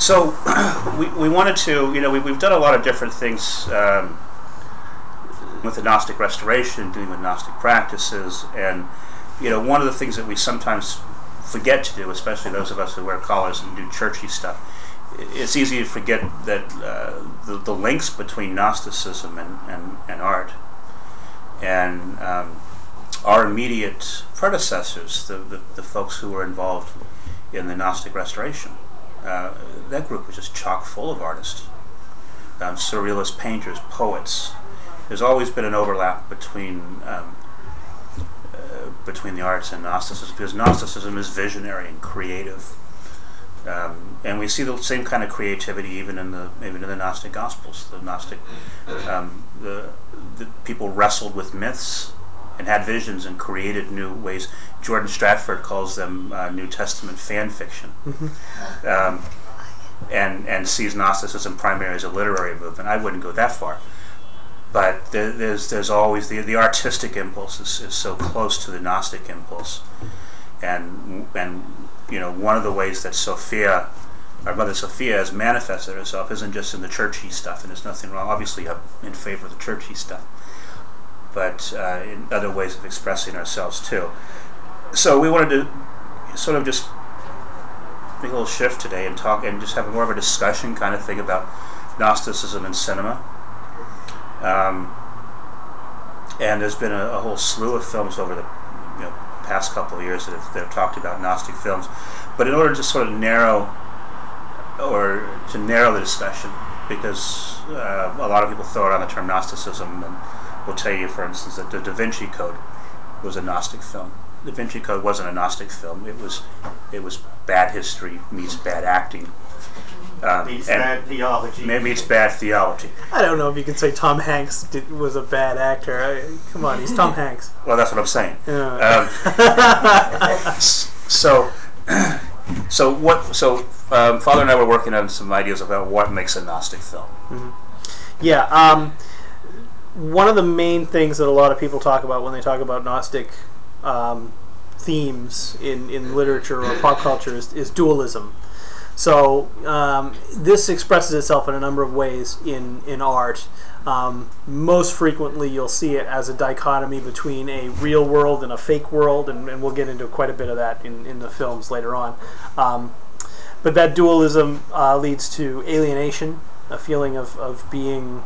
So we wanted to, we've done a lot of different things with the Gnostic Restoration, dealing with Gnostic practices, and one of the things that we sometimes forget to do, especially those of us who wear collars and do churchy stuff, it's easy to forget that the links between Gnosticism and art, and our immediate predecessors, the folks who were involved in the Gnostic Restoration. That group was just chock full of artists, surrealist painters, poets. There's always been an overlap between the arts and Gnosticism, because Gnosticism is visionary and creative, and we see the same kind of creativity even in the Gnostic Gospels. The Gnostic the people wrestled with myths and had visions and created new ways. Jordan Stratford calls them New Testament fan fiction, and sees Gnosticism primarily as a literary movement. I wouldn't go that far, but there's always the artistic impulse is so close to the Gnostic impulse, and one of the ways that Sophia, our mother Sophia, has manifested herself isn't just in the churchy stuff, and there's nothing wrong. Obviously, I'm in favor of the churchy stuff, but in other ways of expressing ourselves too. So we wanted to sort of just make a little shift today and talk and just have more of a discussion kind of thing about Gnosticism and cinema. And there's been a whole slew of films over the past couple of years that have talked about Gnostic films. But in order to sort of narrow the discussion, because a lot of people throw around the term Gnosticism and will tell you, for instance, that the Da Vinci Code was a Gnostic film. The Da Vinci Code wasn't a Gnostic film. It was bad history meets bad acting. Meets bad theology. Maybe it's bad theology. I don't know if you can say Tom Hanks was a bad actor. Come on, he's Tom Hanks. Well, that's what I'm saying. So Father and I were working on some ideas about what makes a Gnostic film. Mm-hmm. Yeah. One of the main things that a lot of people talk about when they talk about Gnostic themes in literature or pop culture is dualism. So this expresses itself in a number of ways in art. Most frequently you'll see it as a dichotomy between a real world and a fake world, and we'll get into quite a bit of that in the films later on. But that dualism leads to alienation, a feeling of being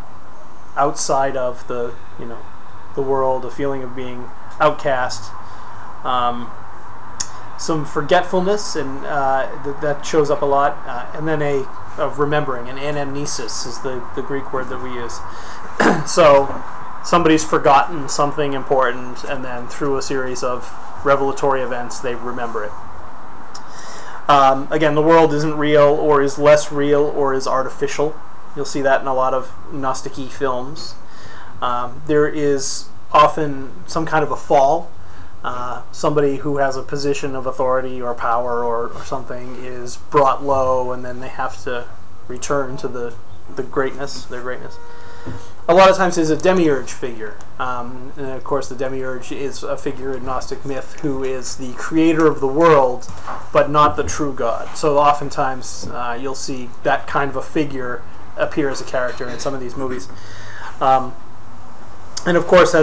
outside of the the world, a feeling of being outcast, some forgetfulness, and that shows up a lot, and then of remembering, and anamnesis is the Greek word that we use. So somebody's forgotten something important, and then through a series of revelatory events they remember it. Again, the world isn't real, or is less real, or is artificial. You'll see that in a lot of Gnostic-y films. There is often some kind of a fall. Somebody who has a position of authority or power or something is brought low, and then they have to return to their greatness. A lot of times there's a demiurge figure. And of course the demiurge is a figure in Gnostic myth who is the creator of the world, but not the true God. So oftentimes you'll see that kind of a figure appear as a character in some of these movies, and of course,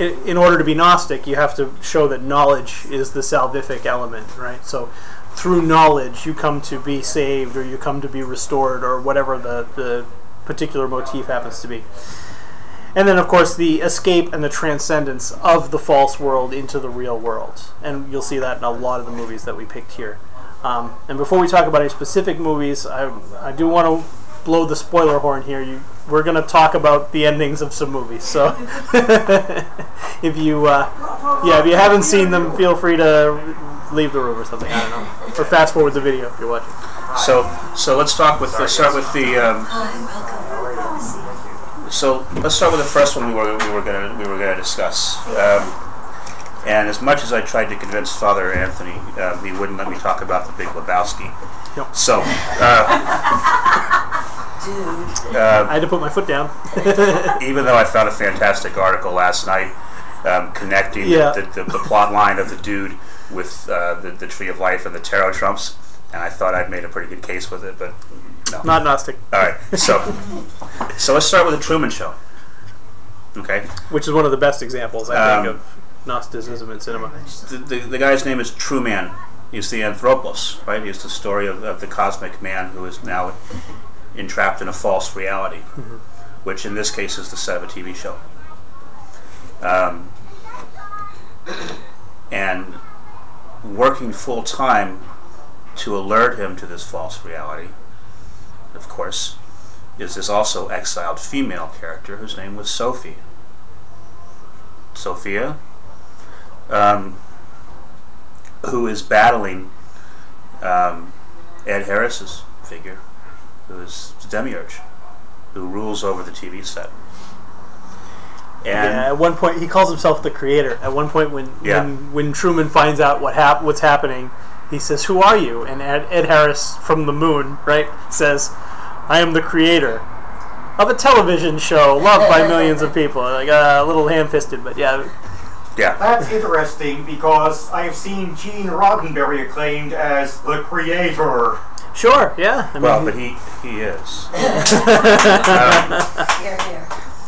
in order to be Gnostic, you have to show that knowledge is the salvific element, right? So, through knowledge, you come to be saved, or you come to be restored, or whatever the particular motif happens to be. And then, of course, the escape and the transcendence of the false world into the real world, and you'll see that in a lot of the movies that we picked here. And before we talk about any specific movies, I do want to blow the spoiler horn here. We're going to talk about the endings of some movies, so if you haven't seen them, feel free to leave the room or something, I don't know, or fast forward the video if you're watching. So let's talk with let's start with the first one we were going to discuss, and as much as I tried to convince Father Anthony, he wouldn't let me talk about The Big Lebowski. Nope. So I had to put my foot down. Even though I found a fantastic article last night connecting the plot line of the dude with the Tree of Life and the tarot trumps, and I thought I'd made a pretty good case with it, but no. Not Gnostic. All right, so let's start with The Truman Show. Okay. Which is one of the best examples, I think, of Gnosticism in cinema. The guy's name is Truman. He's the Anthropos, right? He's the story of the cosmic man who is now entrapped in a false reality, mm-hmm. which in this case is the set of a TV show. And working full time to alert him to this false reality, of course, is this also exiled female character whose name was Sophie. Sophia, who is battling Ed Harris's figure, who is the demiurge, who rules over the TV set. And yeah, at one point he calls himself the creator. At one point when Truman finds out what's happening, he says, "Who are you?" And Ed Harris from the moon, right, says, "I am the creator of a television show loved by millions of people." Like a little ham-fisted, but yeah. Yeah. That's interesting because I have seen Gene Roddenberry acclaimed as the creator. Sure, yeah. But he is.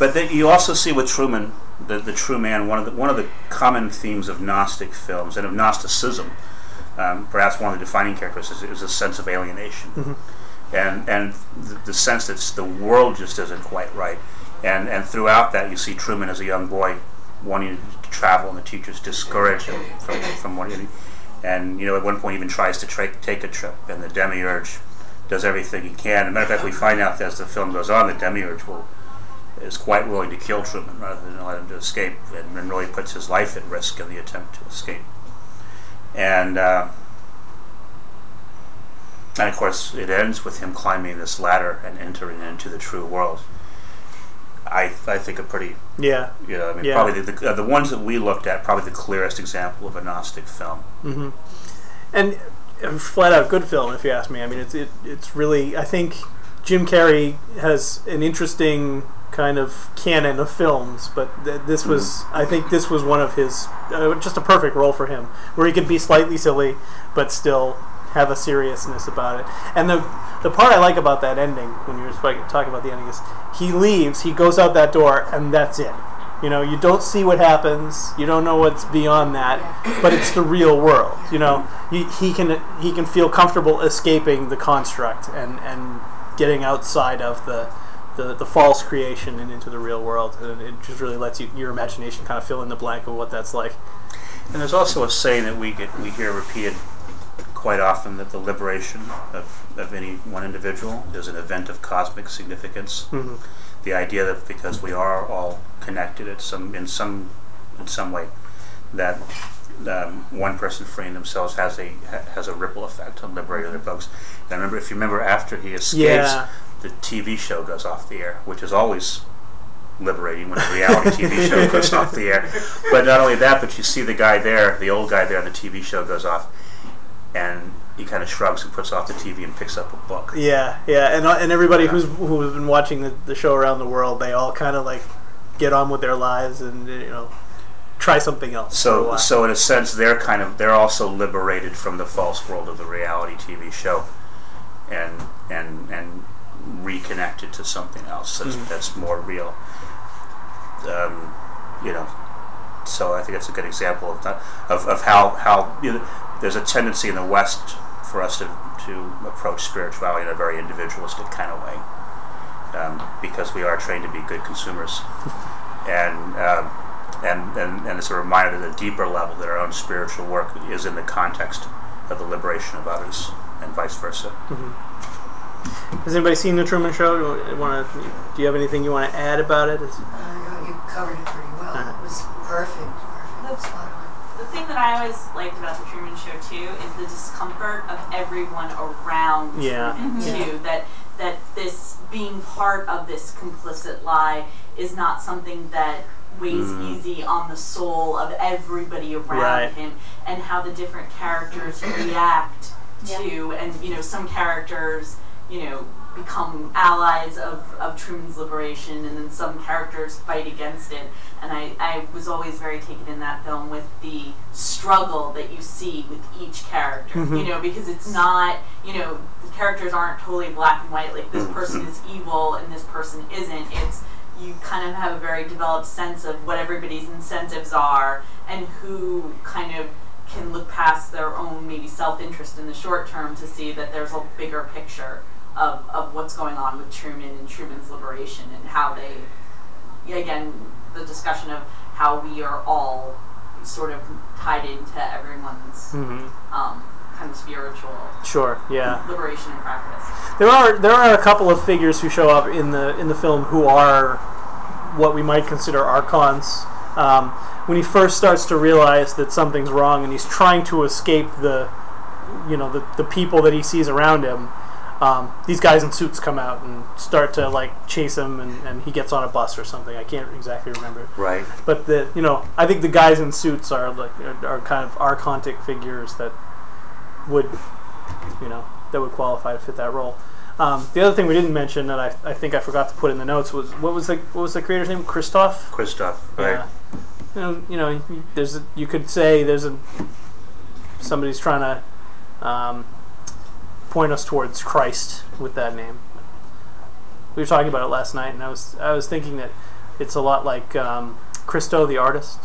But you also see with Truman, the true man, one of the common themes of Gnostic films and of Gnosticism, perhaps one of the defining characteristics, is a sense of alienation, mm-hmm. and the sense that the world just isn't quite right, and throughout that you see Truman as a young boy wanting to travel, and the teachers discourage him from wanting, and you know at one point even tries to take a trip, and the demiurge does everything he can. As a matter of fact, we find out that as the film goes on, the demiurge is quite willing to kill Truman rather than let him to escape, and really puts his life at risk in the attempt to escape. And of course, it ends with him climbing this ladder and entering into the true world. I think a pretty probably the ones that we looked at, probably the clearest example of a Gnostic film. Mm-hmm. And flat out good film, if you ask me. I mean, it's really, I think Jim Carrey has an interesting kind of canon of films, but this was, I think this was one of his, just a perfect role for him, where he could be slightly silly, but still have a seriousness about it. And the part I like about that ending, when you were talking about the ending, is he leaves, he goes out that door, and that's it. You know, you don't see what happens, you don't know what's beyond that, but it's the real world. You know, he can feel comfortable escaping the construct and getting outside of the false creation and into the real world, and it just really lets your imagination kind of fill in the blank of what that's like. And there's also a saying that we hear repeated quite often, that the liberation of any one individual is an event of cosmic significance. Mm-hmm. The idea that because we are all connected in some way, that one person freeing themselves has a ripple effect on liberating other folks. And if you remember, after he escapes. Yeah. The TV show goes off the air, which is always liberating when a reality TV show goes off the air. But not only that, but you see the guy there, the old guy there, the TV show goes off, and he kind of shrugs and puts off the TV and picks up a book. Yeah, yeah, and everybody who's been watching the show around the world, they all kind of like get on with their lives and try something else. So in a sense, they're also liberated from the false world of the reality TV show, and reconnected to something else that's more real. So I think that's a good example of how there's a tendency in the West for us to approach spirituality in a very individualistic kind of way, because we are trained to be good consumers, and it's a reminder that the deeper level that our own spiritual work is in the context of the liberation of others, and vice versa. Mm-hmm. Has anybody seen The Truman Show? Do you have anything you want to add about it? You covered it pretty well. It was perfect. That's fun. The thing that I always liked about The Truman Show, too, is the discomfort of everyone around Truman, too. That this being part of this complicit lie is not something that weighs easy on the soul of everybody around him, and how the different characters react to, and some characters become allies of Truman's liberation, and then some characters fight against it. And I was always very taken in that film with the struggle that you see with each character, you know, because it's not, you know, the characters aren't totally black and white, like this person is evil and this person isn't. It's, you kind of have a very developed sense of what everybody's incentives are and who kind of can look past their own maybe self-interest in the short term to see that there's a bigger picture of what's going on with Truman and Truman's liberation, and how they, again, the discussion of how we are all sort of tied into everyone's kind of spiritual liberation and practice. There are a couple of figures who show up in the film who are what we might consider archons. When he first starts to realize that something's wrong and he's trying to escape the people that he sees around him, these guys in suits come out and start to like chase him, and he gets on a bus or something. I can't exactly remember. Right. But I think the guys in suits are like are kind of archontic figures that would that would qualify to fit that role. The other thing we didn't mention that I think I forgot to put in the notes was what was the creator's name? Christoph. Christoph. Right. Yeah. You could say somebody's trying to point us towards Christ with that name. We were talking about it last night, and I was thinking that it's a lot like Christo the artist,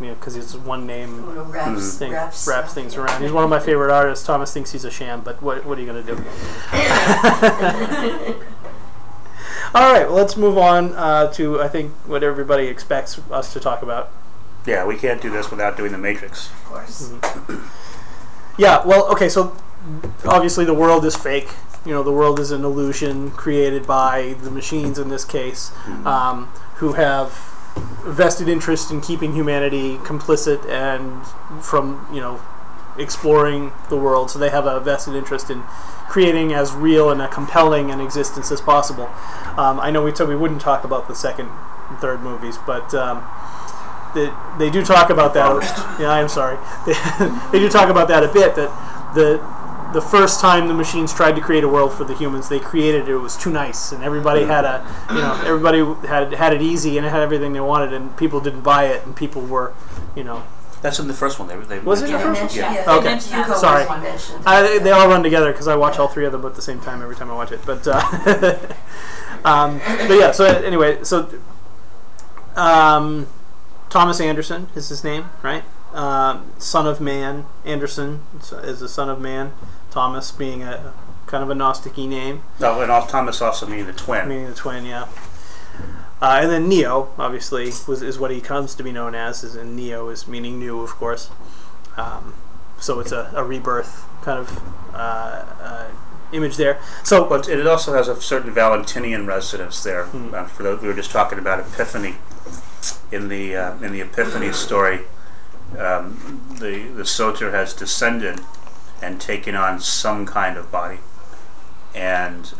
because it's one name wraps things around. He's one of my favorite artists. Thomas thinks he's a sham, but what are you going to do? All right, well, let's move on to I think what everybody expects us to talk about. Yeah, we can't do this without doing The Matrix. Of course. Mm-hmm. Yeah. Well, okay, so. Obviously the world is fake. The world is an illusion created by the machines in this case, who have vested interest in keeping humanity complicit and from, exploring the world. So they have a vested interest in creating as real and compelling an existence as possible. I know we said we wouldn't talk about the second and third movies, but they do talk about that. Yeah, I'm sorry. They do talk about that a bit, that the first time the machines tried to create a world for the humans, they created it was too nice, and everybody had everybody had it easy, and it had everything they wanted, and people didn't buy it, and people were, That's in the first one. Was it the first one? Yeah. Yeah. Okay. Sorry. They all run together because I watch all three of them at the same time every time I watch it. But but yeah. So anyway, so Thomas Anderson is his name, right? Son of Man. Anderson is a son of man. Thomas being a kind of a Gnostic-y name. Oh, and Thomas also meaning the twin. Meaning the twin, yeah. And then Neo, obviously, is what he comes to be known as. And Neo is meaning new, of course. So it's a rebirth kind of image there. So, but it also has a certain Valentinian resonance there. For those, we were just talking about Epiphany in the Epiphany story. The Soter has descended and taken on some kind of body, and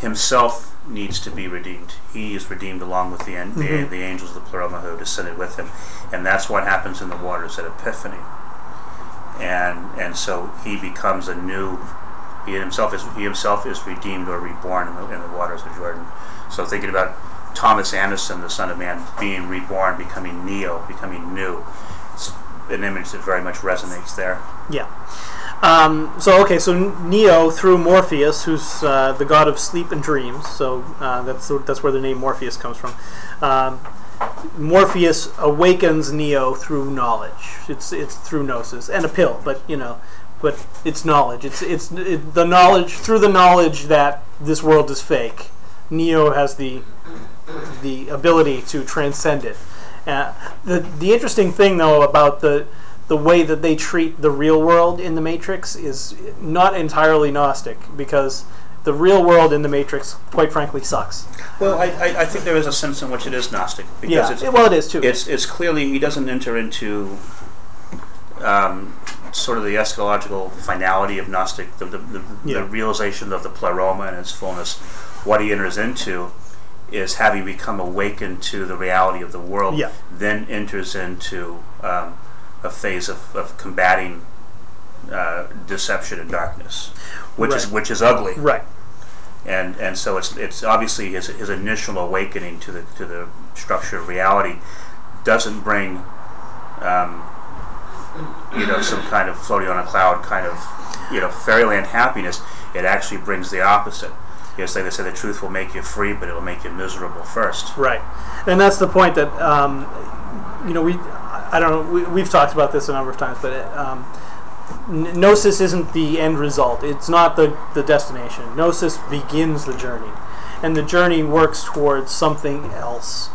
himself needs to be redeemed. He is redeemed along with the angels of the Pleroma who have descended with him, and that's what happens in the waters at Epiphany. And so he becomes a new. He himself is redeemed or reborn in the waters of Jordan. So thinking about Thomas Anderson, the Son of Man, being reborn, becoming Neo, becoming new. It's an image that very much resonates there. Yeah. So Neo, through Morpheus, who's the god of sleep and dreams, so that's where the name Morpheus comes from. Morpheus awakens Neo through knowledge. It's through gnosis and a pill, but it's knowledge. It's the knowledge through the knowledge that this world is fake. Neo has the ability to transcend it. The interesting thing, though, about the way that they treat the real world in The Matrix is not entirely Gnostic, because the real world in The Matrix, quite frankly, sucks. Well, I think there is a sense in which it is Gnostic. Because yeah, it is, too. It's clearly, he doesn't enter into sort of the eschatological finality of Gnostic, the realization of the Pleroma and its fullness. What he enters into is having become awakened to the reality of the world, then enters into a phase of combating deception and darkness, which is ugly. Right. And so it's obviously his initial awakening to the structure of reality doesn't bring some kind of floating on a cloud kind of fairyland happiness. It actually brings the opposite. It's like they say, the truth will make you free, but it will make you miserable first. Right, and that's the point that we've talked about this a number of times, but gnosis isn't the end result. It's not the destination. Gnosis begins the journey, and the journey works towards something else.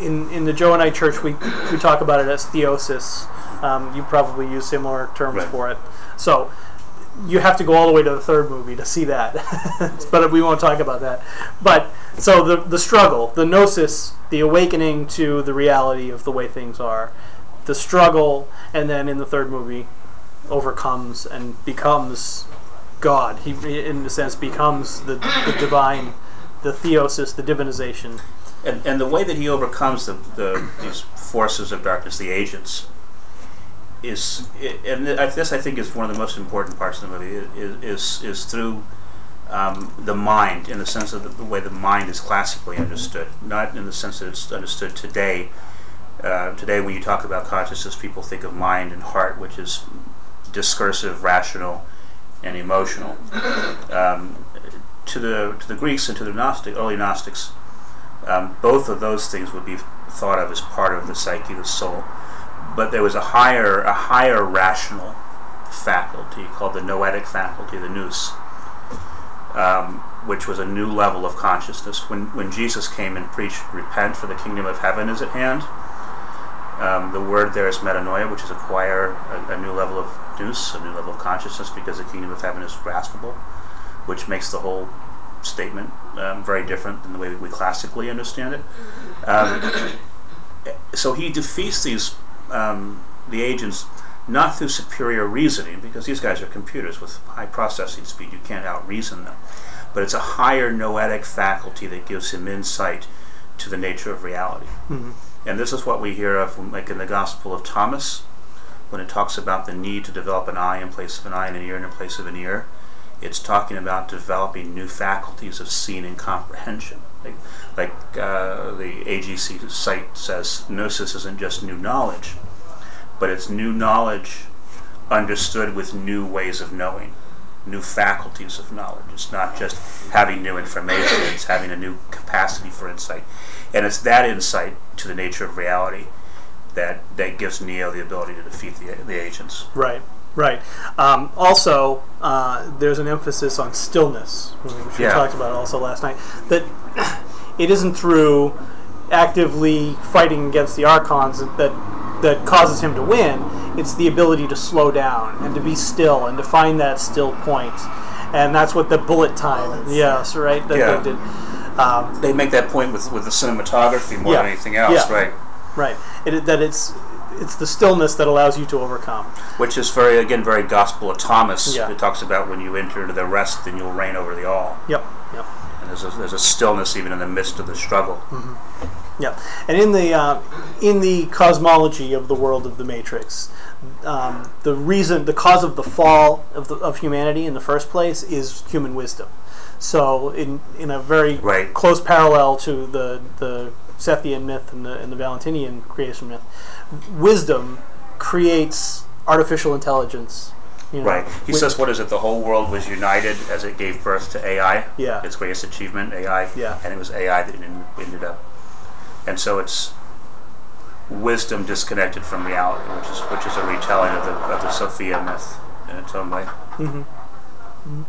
In the Joanite Church, we talk about it as theosis. You probably use similar terms for it. So you have to go all the way to the third movie to see that. But we won't talk about that. But so the struggle, the gnosis, the awakening to the reality of the way things are, the struggle, and then in the third movie overcomes and becomes God. He, in a sense, becomes the divine, the theosis, the divinization. And the way that he overcomes these forces of darkness, the agents, is, and this I think is one of the most important parts of the movie, is through the mind, in the sense of the way the mind is classically understood, not in the sense that it's understood today. Today, when you talk about consciousness, people think of mind and heart, which is discursive, rational, and emotional. To the Greeks and to the early Gnostics, both of those things would be thought of as part of the psyche, the soul. But there was a higher rational faculty called the noetic faculty, the nous, which was a new level of consciousness. When Jesus came and preached, "Repent, for the kingdom of heaven is at hand," the word there is metanoia, which is acquire a new level of nous, a new level of consciousness, because the kingdom of heaven is graspable, which makes the whole statement very different than the way we classically understand it. So he defeats these the agents, not through superior reasoning, because these guys are computers with high processing speed. You can't out-reason them. But it's a higher noetic faculty that gives him insight to the nature of reality. Mm-hmm. And this is what we hear of, like in the Gospel of Thomas, when it talks about the need to develop an eye in place of an eye and an ear in place of an ear. It's talking about developing new faculties of seeing and comprehension. Like the AGC site says, gnosis isn't just new knowledge, but it's new knowledge understood with new ways of knowing, new faculties of knowledge. It's not just having new information, it's having a new capacity for insight. And it's that insight to the nature of reality that gives Neo the ability to defeat the agents. Right. Right. Also, there's an emphasis on stillness, which we talked about also last night. That it isn't through actively fighting against the Archons that causes him to win. It's the ability to slow down and to be still and to find that still point. And that's what the bullet time. Yes, right. They did. They make that point with the cinematography more than anything else, right? Right. It's the stillness that allows you to overcome. Which is very Gospel of Thomas. Yeah. It talks about when you enter into the rest, then you'll reign over the all. Yep, yep. And there's a stillness even in the midst of the struggle. Mm-hmm. Yep. And in the cosmology of the world of the Matrix, the cause of the fall of humanity in the first place is human wisdom. So in a very close parallel to the Sophian myth and the Valentinian creation myth, wisdom creates artificial intelligence. Right. He says, what is it? The whole world was united as it gave birth to AI. Yeah. Its greatest achievement, AI. Yeah. And it was AI that ended up. And so it's wisdom disconnected from reality, which is a retelling of the Sophia myth in its own way. Mm-hmm. Mm-hmm.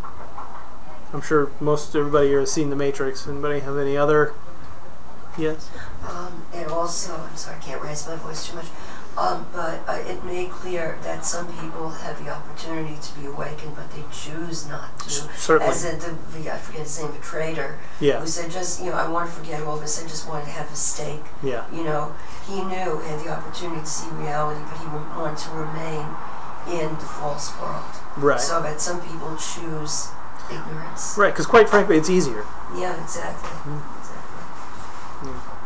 I'm sure most everybody here has seen The Matrix. Anybody have any other? Yes. And also, I'm sorry, I can't raise my voice too much, but it made clear that some people have the opportunity to be awakened, but they choose not to. Certainly. As I forget his name, the traitor, who said, just, I want to forget all this, I just wanted to have a steak. Yeah. He knew he had the opportunity to see reality, but he wanted to remain in the false world. Right. So that some people choose ignorance. Right, because quite frankly, it's easier. Yeah, exactly. Mm-hmm.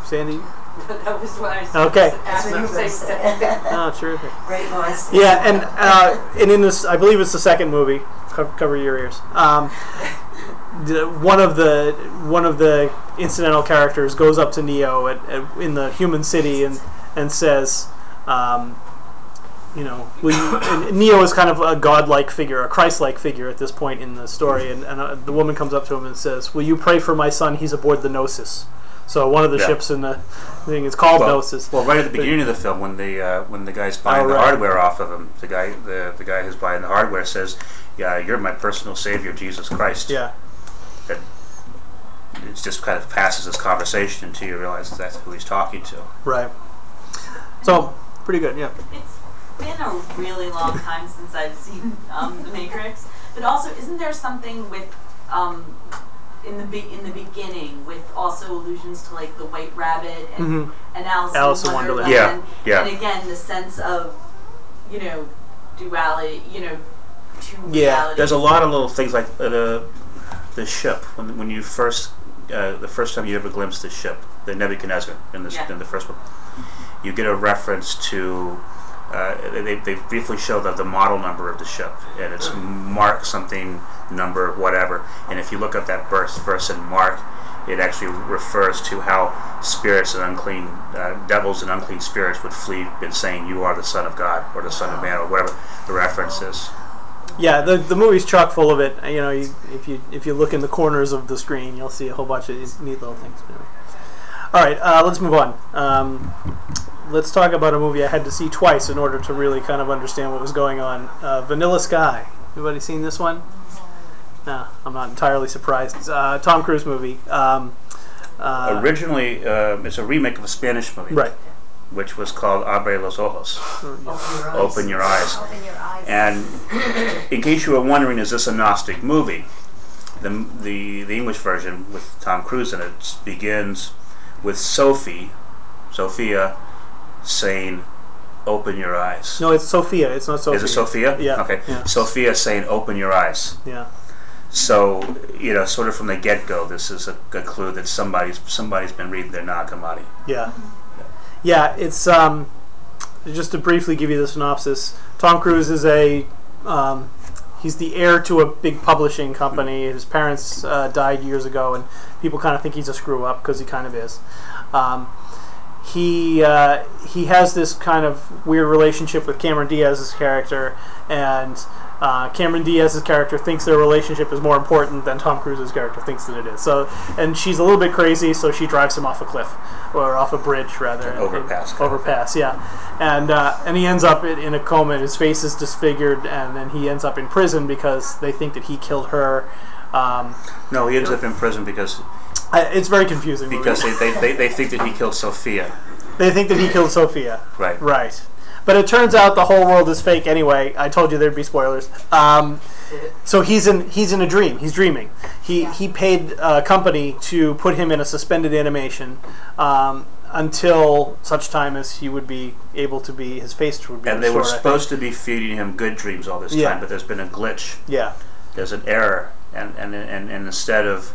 Sandy? That was what I was saying. Oh, terrific. Great voice. Yeah, and in this, I believe it's the second movie. Cover your ears. One of the incidental characters goes up to Neo in the human city and says, you know, Neo is kind of a godlike figure, a Christ-like figure at this point in the story, and the woman comes up to him and says, "Will you pray for my son? He's aboard the Gnosis." So one of the ships in the thing is called Gnosis. Well, right at the beginning of the film, when the guy's buying the hardware off of him, the guy who's buying the hardware says, "Yeah, you're my personal savior, Jesus Christ." Yeah. That it just kind of passes this conversation until you realize that's who he's talking to. Right. So pretty good, yeah. It's been a really long time since I've seen The Matrix, but also isn't there something with in the beginning with also allusions to like the White Rabbit and Alice in Wonderland, and again the sense of duality, two realities. There's a lot of little things like the ship when you first the first time you ever glimpse the ship, the Nebuchadnezzar in the first one, you get a reference to. They briefly show the model number of the ship, and it's Mark something number whatever. And if you look up that verse in Mark, it actually refers to how spirits and unclean devils and unclean spirits would flee, and saying, "You are the Son of God," or "the Son of Man," or whatever the reference is. Yeah, the movie's chock full of it. You know, if you look in the corners of the screen, you'll see a whole bunch of these neat little things. Anyway. All right, let's move on. Let's talk about a movie I had to see twice in order to really kind of understand what was going on. Vanilla Sky. Anybody seen this one? No, I'm not entirely surprised. Tom Cruise movie. Originally, it's a remake of a Spanish movie. Right. Which was called Abre los Ojos. Open Your Eyes. Open Your Eyes. And in case you were wondering, is this a Gnostic movie? The English version with Tom Cruise in it begins with Sophia saying, "Open your eyes." No, it's Sophia. It's not Sophia. Is it Sophia? Yeah. Okay. Yeah. Sophia saying, "Open your eyes." Yeah. So, sort of from the get-go, this is a clue that somebody's been reading their Nag Hammadi. Yeah. Yeah, it's, just to briefly give you the synopsis, Tom Cruise is he's the heir to a big publishing company. His parents died years ago, and people kind of think he's a screw-up, because he kind of is. He has this kind of weird relationship with Cameron Diaz's character, and Cameron Diaz's character thinks their relationship is more important than Tom Cruise's character thinks that it is. So, and she's a little bit crazy, so she drives him off a cliff, or off a bridge rather. Overpass, yeah. And he ends up in a coma, and his face is disfigured, and then he ends up in prison because they think that he killed her. No, he ends up in prison because... it's very confusing. Because they think that he killed Sophia. They think that he killed Sophia. Right. Right. But it turns out the whole world is fake anyway. I told you there'd be spoilers. So he's in a dream. He's dreaming. He paid a company to put him in a suspended animation until such time as he would be able to be, his face would be restored. And they were supposed to be feeding him good dreams all this time, but there's been a glitch. Yeah. There's an error, and instead of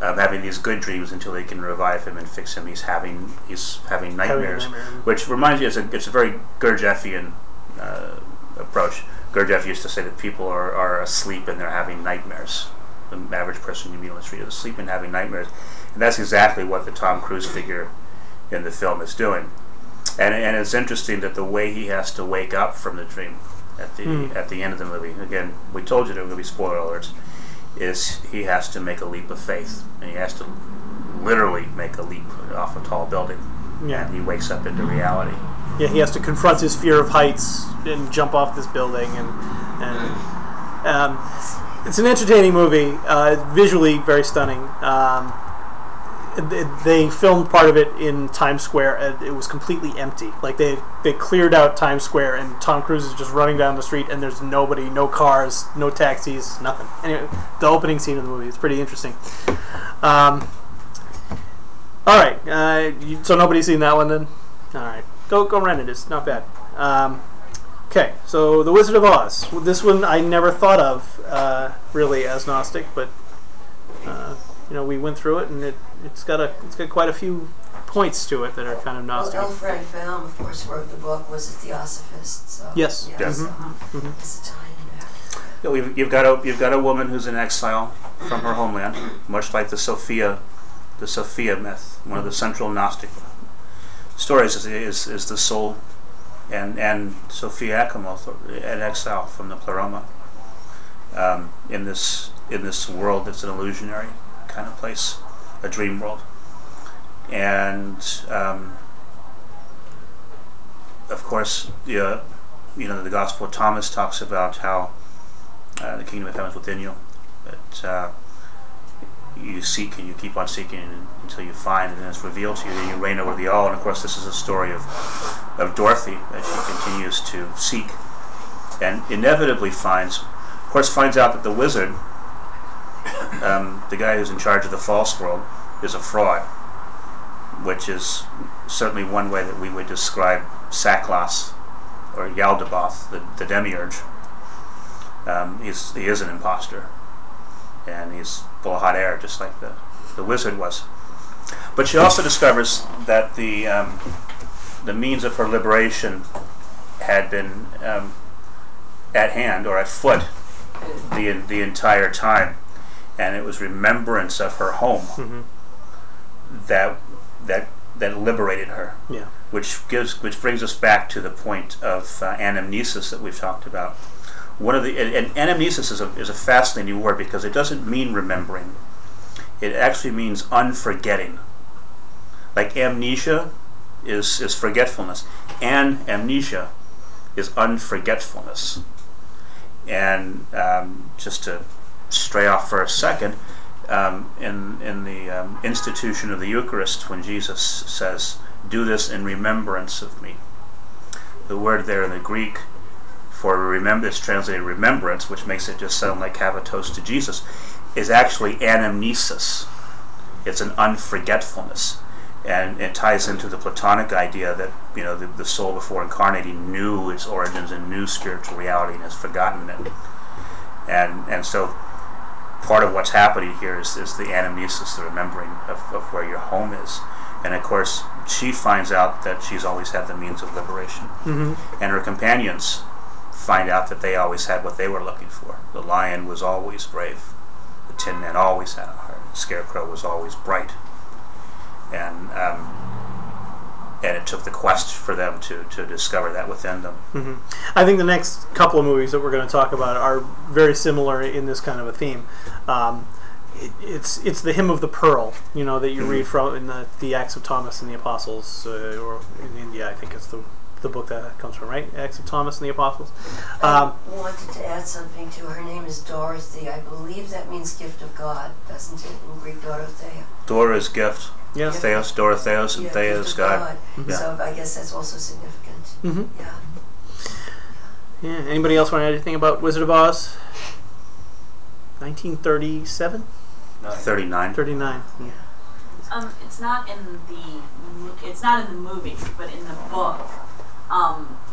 having these good dreams until they can revive him and fix him, he's having nightmares, which reminds me, it's a very Gurdjieffian approach. Gurdjieff used to say that people are asleep and they're having nightmares. The average person you meet on the street is asleep and having nightmares, and that's exactly what the Tom Cruise figure in the film is doing. And it's interesting that the way he has to wake up from the dream at the end of the movie. Again, we told you there were going to be spoiler alerts. Is he has to make a leap of faith, and he has to literally make a leap off a tall building, and he wakes up into reality. Yeah, he has to confront his fear of heights and jump off this building, and it's an entertaining movie, visually very stunning. They filmed part of it in Times Square, and it was completely empty. Like they cleared out Times Square, and Tom Cruise is just running down the street, and there's nobody, no cars, no taxis, nothing. Anyway, the opening scene of the movie is pretty interesting. All right, so nobody's seen that one then. All right, go rent it. It's not bad. Okay, so The Wizard of Oz. This one I never thought of really as Gnostic, but. We went through it, and it's got quite a few points to it that are kind of Gnostic. Well, Alfred Film, of course, wrote the book, was a theosophist. So, yes. Yeah, yes. So, it's Italian. Yeah, you've got a woman who's in exile from her homeland, much like the Sophia myth, one of the central Gnostic stories is the soul and Sophia in exile from the Pleroma in this world that's an illusionary kind of place, a dream world. And of course, the Gospel of Thomas talks about how the kingdom of heaven is within you. That you seek and you keep on seeking until you find, and then it's revealed to you. Then you reign over the all. And of course, this is a story of Dorothy as she continues to seek and inevitably finds out that the wizard, the guy who's in charge of the false world, is a fraud, which is certainly one way that we would describe Saklos or Yaldabaoth, the demiurge. He is an imposter, and he's full of hot air, just like the wizard was. But she also discovers that the means of her liberation had been at hand or at foot the entire time, and it was remembrance of her home that liberated her. Yeah. Which brings us back to the point of anamnesis that we've talked about. And anamnesis is a fascinating word because it doesn't mean remembering. It actually means unforgetting. Like amnesia is forgetfulness, and amnesia is unforgetfulness. And just to stray off for a second, in the institution of the Eucharist, when Jesus says, "Do this in remembrance of me," the word there in the Greek for remember is translated remembrance, which makes it just sound like have a toast to Jesus, is actually anamnesis. It's an unforgetfulness, and it ties into the Platonic idea that the soul before incarnating knew its origins and knew spiritual reality and has forgotten it, and so part of what's happening here is the anamnesis, the remembering of where your home is. And of course, she finds out that she's always had the means of liberation, and her companions find out that they always had what they were looking for. The lion was always brave. The Tin Man always had a heart. The Scarecrow was always bright. And it took the quest for them to discover that within them. I think the next couple of movies that we're going to talk about are very similar in this kind of a theme. It's the hymn of the pearl, that you read from in the Acts of Thomas and the Apostles, or in India, I think it's the book that comes from, right? Acts of Thomas and the Apostles. I wanted to add something to her name is Dorothy. I believe that means gift of God, doesn't it? In Greek, Dorothea. Dora is gift. Yeah. Theos, Dorotheos, and Thea is God. Yeah. So I guess that's also significant. Yeah. Anybody else want to add anything about Wizard of Oz? 1937? 39. 39. Yeah. It's not in the movie, but in the book.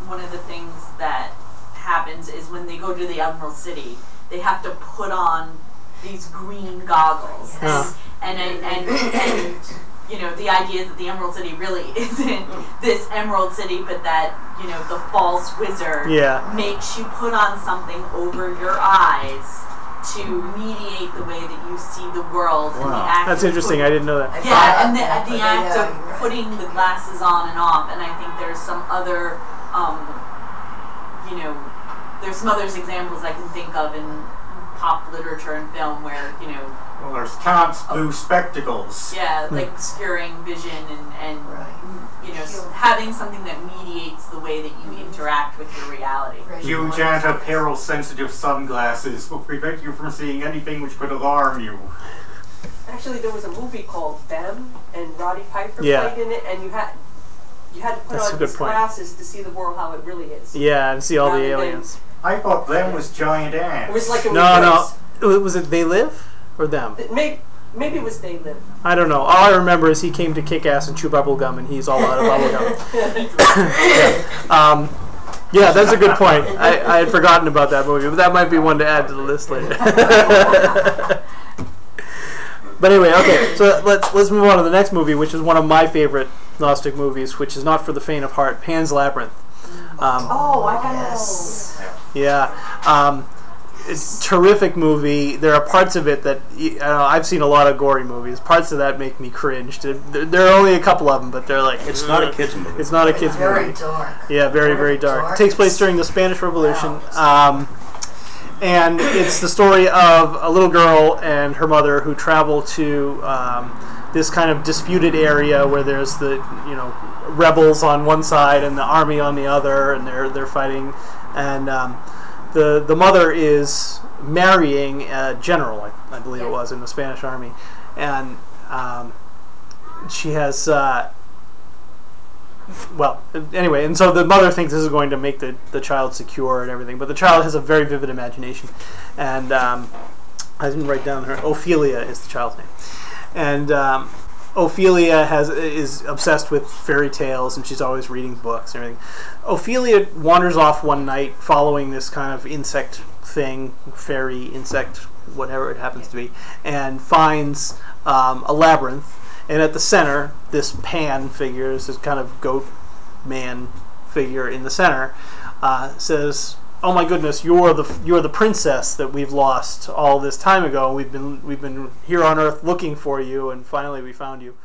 One of the things that happens is when they go to the Emerald City, they have to put on these green goggles. Yes. And the idea is that the Emerald City really isn't this Emerald City, but that the false wizard makes you put on something over your eyes to mediate the way that you see the world. Wow. The act that's interesting. I didn't know that. Yeah, and the act of putting the glasses on and off. And I think there's some other, there's some other examples I can think of in pop literature and film where Well, there's Kant's blue spectacles. Yeah, like obscuring vision having something that mediates the way that you interact with your reality. Right. Huge anti-peril-sensitive sunglasses will prevent you from seeing anything which could alarm you. Actually, there was a movie called Them, and Roddy Piper played in it, and you had to put on these glasses to see the world how it really is. Yeah, and see all the aliens. I thought Them was giant ants. It was like a no. Was it They Live? Or Them? Maybe it was They Live. I don't know. All I remember is he came to kick ass and chew bubble gum, and he's all out of bubble gum. Yeah, that's a good point. I had forgotten about that movie, but that might be one to add to the list later. But anyway, okay. So let's move on to the next movie, which is one of my favorite Gnostic movies, which is not for the faint of heart. Pan's Labyrinth. Oh, I guess. Yeah. It's a terrific movie. There are parts of it that I've seen a lot of gory movies. Parts of that make me cringe. There are only a couple of them, but they're like it's not a kids movie. It's not a kids movie. Very dark. Yeah, very dark. It takes place during the Spanish Revolution, and it's the story of a little girl and her mother who travel to this kind of disputed area where there's the rebels on one side and the army on the other, and they're fighting and. The mother is marrying a general, I believe it was, in the Spanish army, and she has anyway, and so the mother thinks this is going to make the child secure and everything, but the child has a very vivid imagination, and I didn't write down her. Ophelia is the child's name, and Ophelia is obsessed with fairy tales, and she's always reading books and everything. Ophelia wanders off one night following this kind of insect thing, fairy insect, whatever it happens to be, and finds a labyrinth, and at the center, this Pan figure, this kind of goat man figure in the center, says, "Oh my goodness! You're the princess that we've lost all this time ago. We've been here on Earth looking for you, and finally we found you."